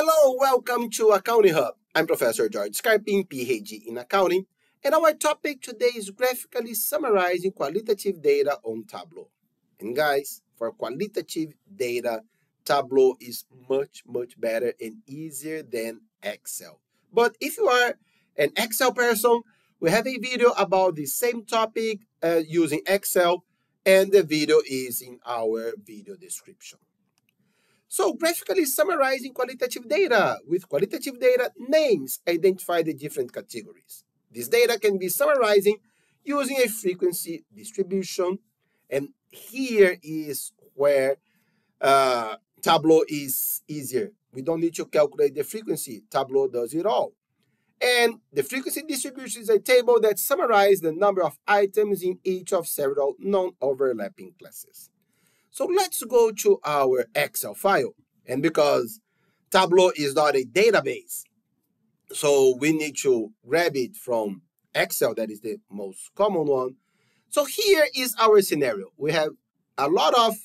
Hello, welcome to Accounting Hub. I'm Professor George Scarpin, PhD in Accounting, and our topic today is graphically summarizing qualitative data on Tableau. And guys, for qualitative data, Tableau is much better and easier than Excel. But if you are an Excel person, we have a video about the same topic using Excel, and the video is in our video description. So graphically summarizing qualitative data. With qualitative data, names identify the different categories. This data can be summarizing using a frequency distribution. And here is where Tableau is easier. We don't need to calculate the frequency. Tableau does it all. And the frequency distribution is a table that summarizes the number of items in each of several non-overlapping classes. So let's go to our Excel file. And because Tableau is not a database, so we need to grab it from Excel, that is the most common one. So here is our scenario. We have a lot of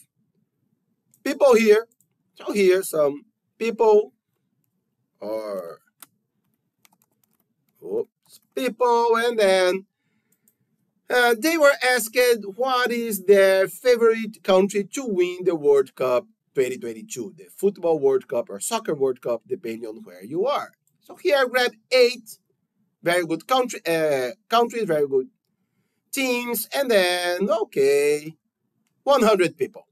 people here. So here some people or people, and then they were asked what is their favorite country to win the World Cup 2022, the Football World Cup or Soccer World Cup, depending on where you are. So here I grabbed 8 very good countries, very good teams, and then, okay, 100 people.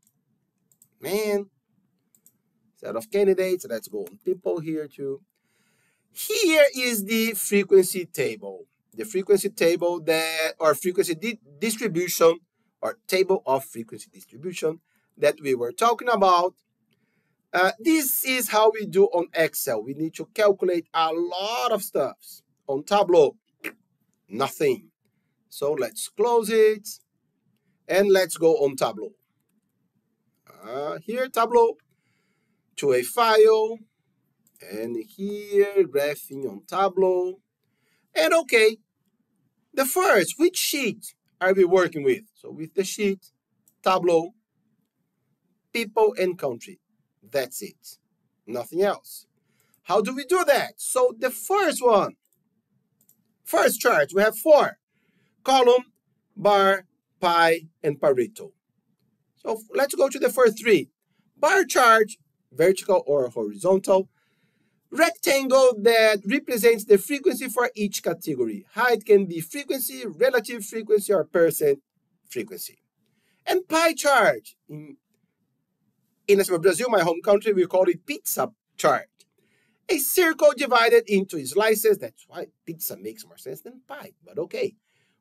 Man, set of candidates, let's go on people here too. Here is the frequency table. The frequency table that, or frequency distribution, or table of frequency distribution that we were talking about. This is how we do on Excel. We need to calculate a lot of stuff. On Tableau, nothing. So let's close it and let's go on Tableau. Here, Tableau, to a file, and here, graphing on Tableau. And okay, the first, which sheet are we working with? So with the sheet, Tableau, people and country. That's it, nothing else. How do we do that? So the first one, first chart, we have 4. Column, bar, pie, and Pareto. So let's go to the first 3. Bar chart, vertical or horizontal. Rectangle that represents the frequency for each category. Height can be frequency, relative frequency, or percent frequency. And pie chart. In Brazil, my home country, we call it pizza chart. A circle divided into slices. That's why pizza makes more sense than pie, but okay.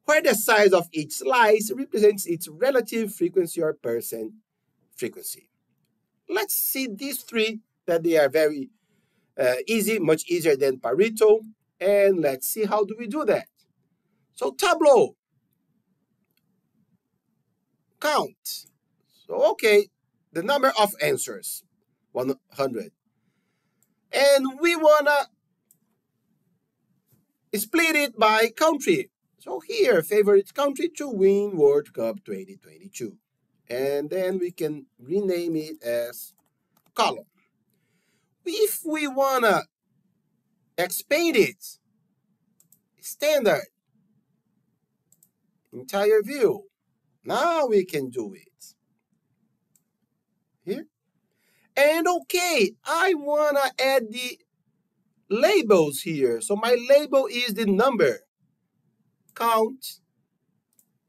Where the size of each slice represents its relative frequency or percent frequency. Let's see these 3, that they are very easy, much easier than Pareto. And let's see how do we do that. So Tableau. Count. So okay, the number of answers, 100. And we wanna split it by country. So here, favorite country to win World Cup 2022. And then we can rename it as column. If we want to expand it, standard, entire view, now we can do it. Here. And okay, I want to add the labels here. So my label is the number. Count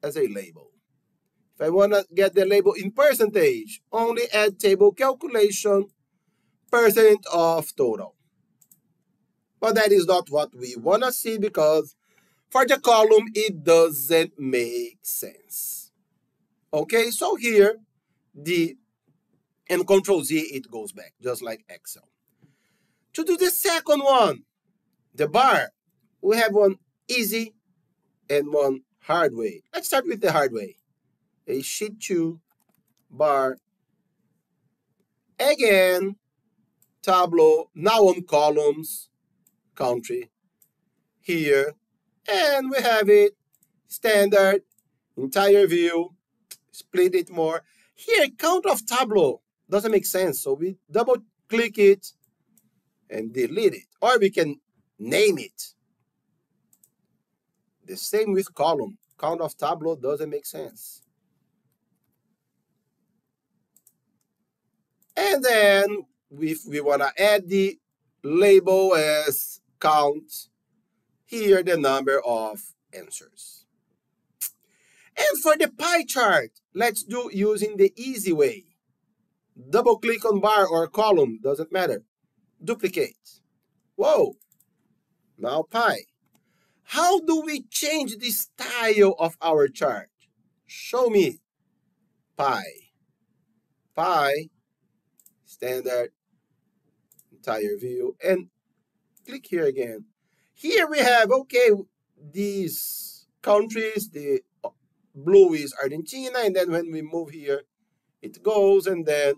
as a label. If I want to get the label in percentage, only add table calculation. Percent of total. But that is not what we want to see, because for the column it doesn't make sense. Okay, so here the and Control Z, it goes back just like Excel. To do the second one, the bar, we have one easy and one hard way. Let's start with the hard way. A sheet 2 bar again. Tableau, now on columns, country, here, and we have it, standard, entire view, split it more. Here, count of Tableau doesn't make sense, so we double click it, and delete it, or we can name it. The same with column. Count of Tableau doesn't make sense. And then if we want to add the label as count, here the number of answers. And for the pie chart, let's do using the easy way. Double click on bar or column, doesn't matter. Duplicate. Whoa, now pie. How do we change the style of our chart? Show me. Pie. Pie. Standard. Entire view. And click here again. Here we have, okay, these countries, the blue is Argentina, and then when we move here, it goes, and then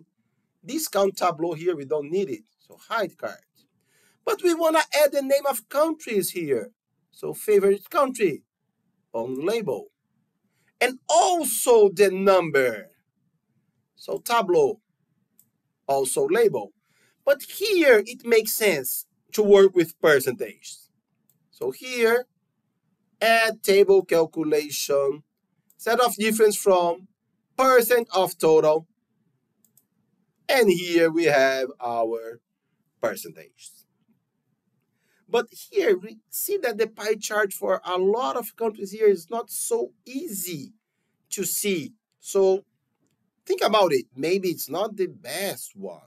discount Tableau here, we don't need it. So hide card. But we want to add the name of countries here. So favorite country on label. And also the number. So Tableau, also label. But here it makes sense to work with percentage. So here, add table calculation, set of difference from percent of total. And here we have our percentage. But here we see that the pie chart for a lot of countries here is not so easy to see. So think about it. Maybe it's not the best one.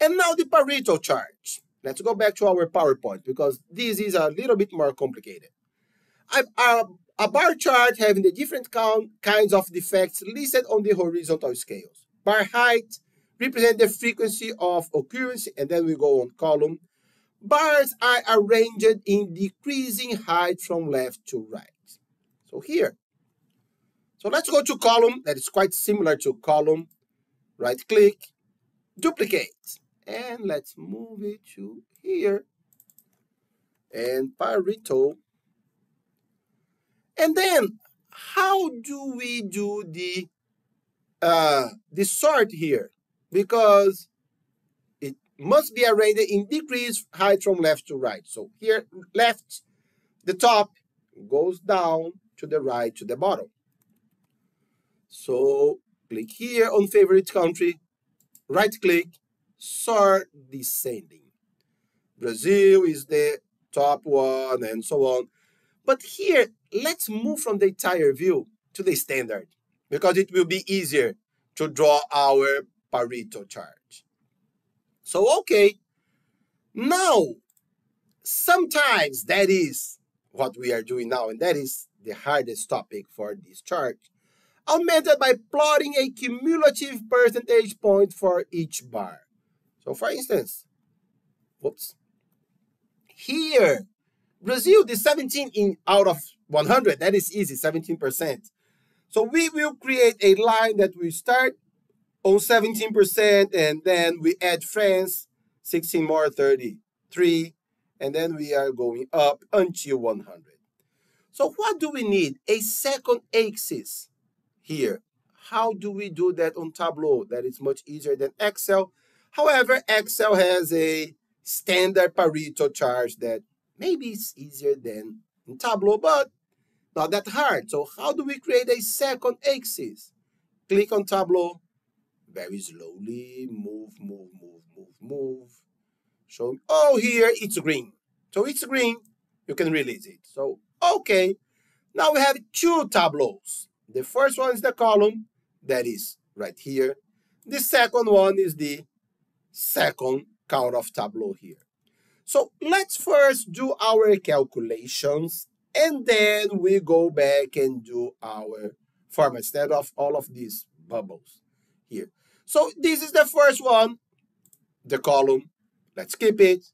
And now the Pareto chart. Let's go back to our PowerPoint because this is a little bit more complicated. A bar chart having the different kinds of defects listed on the horizontal scales. Bar height represents the frequency of occurrence, and then we go on column. Bars are arranged in decreasing height from left to right. So here. So let's go to column. That is quite similar to column. Right click, duplicate. And let's move it to here. And Pareto. And then, how do we do the sort here? Because it must be arranged in decreased height from left to right. So here, left, the top goes down to the right to the bottom. So click here on favorite country, right click, sort descending. Brazil is the top one and so on. But here, let's move from the entire view to the standard, because it will be easier to draw our Pareto chart. So, okay, now, sometimes that is what we are doing now, and that is the hardest topic for this chart, augmented by plotting a cumulative percentage point for each bar. So, for instance, whoops, here, Brazil is 17 out of 100. That is easy, 17%. So we will create a line that we start on 17%, and then we add France, 16 more, 33, and then we are going up until 100. So what do we need? A second axis here. How do we do that on Tableau? That is much easier than Excel. However, Excel has a standard Pareto chart that maybe it's easier than in Tableau, but not that hard. So how do we create a second axis? Click on Tableau, very slowly, move. Show, oh, here it's green. So it's green, you can release it. So, okay, now we have two Tableaus. The first one is the column, that is right here. The second one is the second count of Tableau here. So let's first do our calculations, and then we go back and do our format instead of all of these bubbles here. So this is the first one, the column. Let's keep it.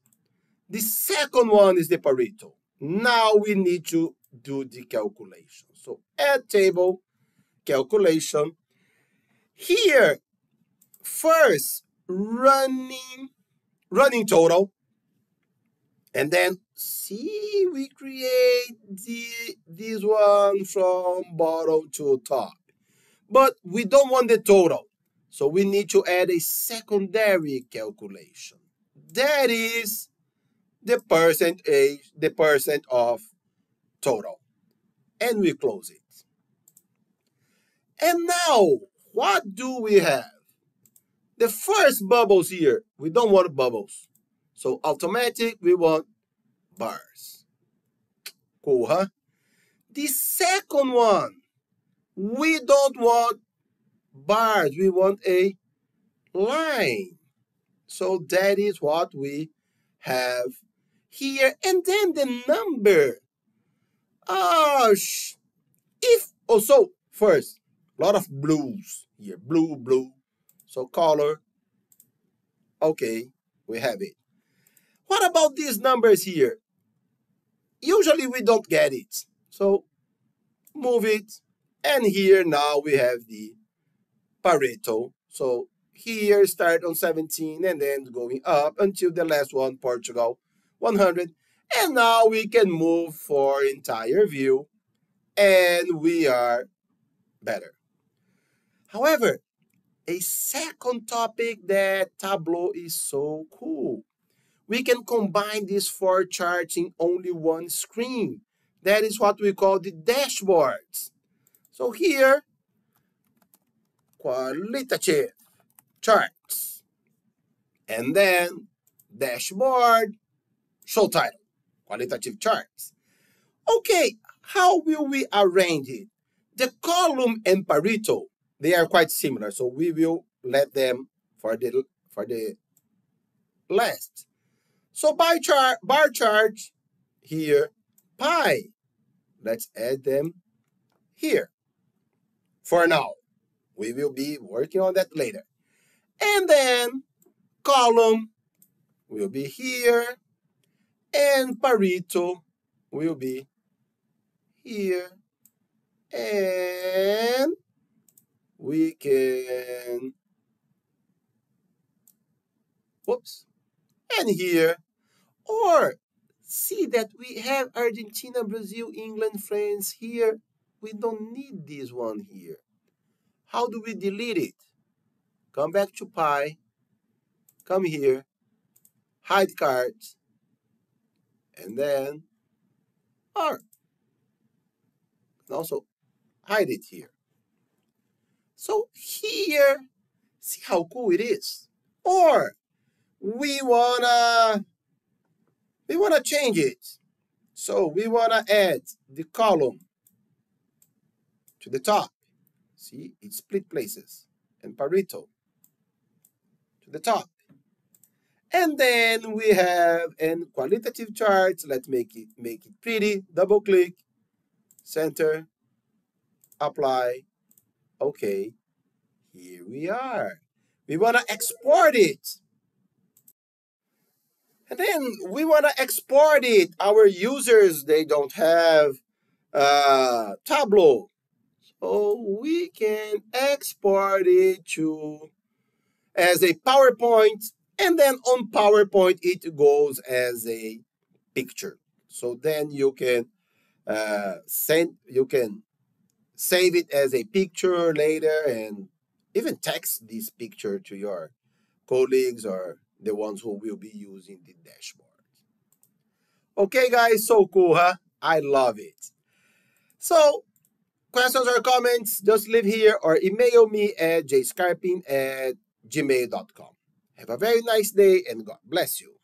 The second one is the Pareto. Now we need to do the calculation. So add table, calculation. Here, first, running total. And then, see, we create this one from bottom to top. But we don't want the total. So we need to add a secondary calculation. That is the percentage, the percent of total. And we close it. And now, what do we have? The first bubbles here, we don't want bubbles. So automatic, we want bars. Cool, huh? The second one, we don't want bars, we want a line. So that is what we have here. And then the number. Oh, if also first, a lot of blues here, blue, blue. So color, okay, we have it. What about these numbers here? Usually we don't get it. So move it. And here now we have the Pareto. So here start on 17 and then going up until the last one, Portugal, 100. And now we can move for entire view and we are better. However, a second topic that Tableau is so cool. We can combine these four charts in only one screen. That is what we call the dashboards. So here, qualitative charts. And then dashboard, show title, qualitative charts. Okay, how will we arrange it? The column and Pareto, they are quite similar. So we will let them for the last. So bar chart here, pie. Let's add them here. For now, we will be working on that later. And then column will be here, and Pareto will be here. And we can, whoops, and here. Or see that we have Argentina, Brazil, England, France here. We don't need this one here. How do we delete it? Come back to Pi. Come here. Hide cards. And then R. And also hide it here. So here, see how cool it is. Or we wanna change it. So we wanna add the column to the top. See, it split places. And Pareto to the top. And then we have an qualitative chart. Let's make it pretty. Double click, center, apply. Okay, here we are. We wanna export it. And then we want to export it. Our users, they don't have Tableau. So we can export it to as a PowerPoint. And then on PowerPoint, it goes as a picture. So then you can save it as a picture later and even text this picture to your colleagues or the ones who will be using the dashboard. Okay, guys, so cool, huh? I love it. So, questions or comments, just leave here or email me at jscarpin@gmail.com. Have a very nice day and God bless you.